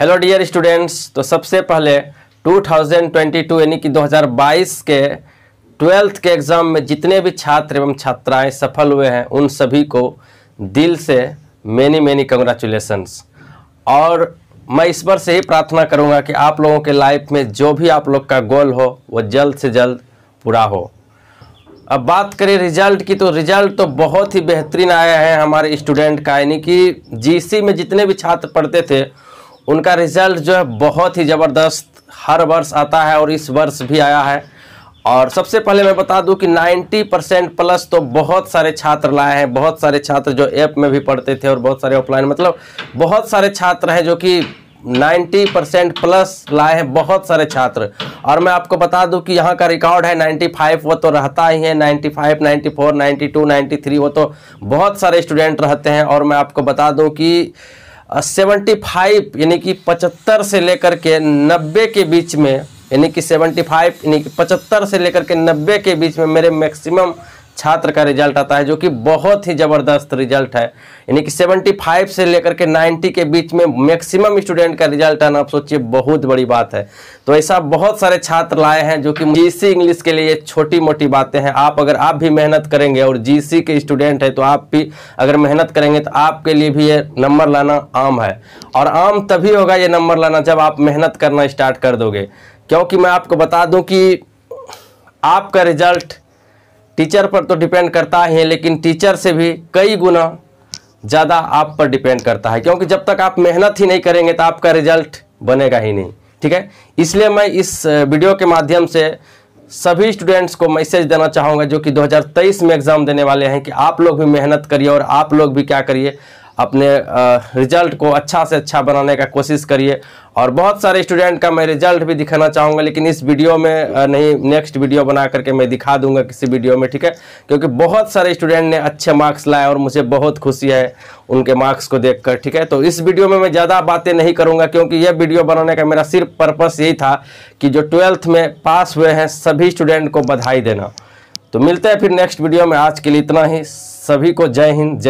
Hello dear students, तो सबसे पहले 2022 यानी कि 2022 के 12th के एग्ज़ाम में जितने भी छात्र एवं छात्राएं सफल हुए हैं उन सभी को दिल से मेनी मेनी कंग्रेचुलेशंस। और मैं ईश्वर से ही प्रार्थना करूंगा कि आप लोगों के लाइफ में जो भी आप लोग का गोल हो वो जल्द से जल्द पूरा हो। अब बात करें रिजल्ट की, तो रिजल्ट तो बहुत ही बेहतरीन आया है हमारे स्टूडेंट का, यानी कि जीसी में जितने भी छात्र पढ़ते थे उनका रिज़ल्ट जो है बहुत ही ज़बरदस्त हर वर्ष आता है और इस वर्ष भी आया है। और सबसे पहले मैं बता दूं कि 90% प्लस तो बहुत सारे छात्र लाए हैं, बहुत सारे छात्र जो ऐप में भी पढ़ते थे और बहुत सारे ऑफलाइन, मतलब बहुत सारे छात्र हैं जो कि 90% प्लस लाए हैं, बहुत सारे छात्र। और मैं आपको बता दूं कि यहाँ का रिकॉर्ड है 95, वो तो रहता ही है, 95, 94, 92, 93 वो तो बहुत सारे स्टूडेंट रहते हैं। और मैं आपको बता दूँ कि 75 यानी कि 75 से लेकर के 90 के बीच में, यानी कि 75 यानी कि 75 से लेकर के 90 के बीच में मेरे मैक्सिमम छात्र का रिजल्ट आता है, जो कि बहुत ही ज़बरदस्त रिजल्ट है। यानी कि 75 से लेकर के 90 के बीच में मैक्सिमम स्टूडेंट का रिजल्ट आना, आप सोचिए बहुत बड़ी बात है। तो ऐसा बहुत सारे छात्र लाए हैं जो कि जीसी इंग्लिश के लिए छोटी मोटी बातें हैं। आप अगर आप भी मेहनत करेंगे और जीसी के स्टूडेंट हैं तो आप भी अगर मेहनत करेंगे तो आपके लिए भी ये नंबर लाना आम है। और आम तभी होगा ये नंबर लाना जब आप मेहनत करना स्टार्ट कर दोगे, क्योंकि मैं आपको बता दूँ कि आपका रिजल्ट टीचर पर तो डिपेंड करता ही है, लेकिन टीचर से भी कई गुना ज़्यादा आप पर डिपेंड करता है, क्योंकि जब तक आप मेहनत ही नहीं करेंगे तो आपका रिजल्ट बनेगा ही नहीं। ठीक है, इसलिए मैं इस वीडियो के माध्यम से सभी स्टूडेंट्स को मैसेज देना चाहूँगा जो कि 2023 में एग्ज़ाम देने वाले हैं, कि आप लोग भी मेहनत करिए और आप लोग भी क्या करिए, अपने रिजल्ट को अच्छा से अच्छा बनाने का कोशिश करिए। और बहुत सारे स्टूडेंट का मैं रिजल्ट भी दिखाना चाहूँगा, लेकिन इस वीडियो में नहीं, नेक्स्ट वीडियो बना करके मैं दिखा दूंगा किसी वीडियो में, ठीक है, क्योंकि बहुत सारे स्टूडेंट ने अच्छे मार्क्स लाए और मुझे बहुत खुशी है उनके मार्क्स को देखकर। ठीक है, तो इस वीडियो में मैं ज़्यादा बातें नहीं करूँगा, क्योंकि यह वीडियो बनाने का मेरा सिर्फ पर्पस यही था कि जो 12th में पास हुए हैं सभी स्टूडेंट को बधाई देना। तो मिलते हैं फिर नेक्स्ट वीडियो में, आज के लिए इतना ही। सभी को जय हिंद, जय।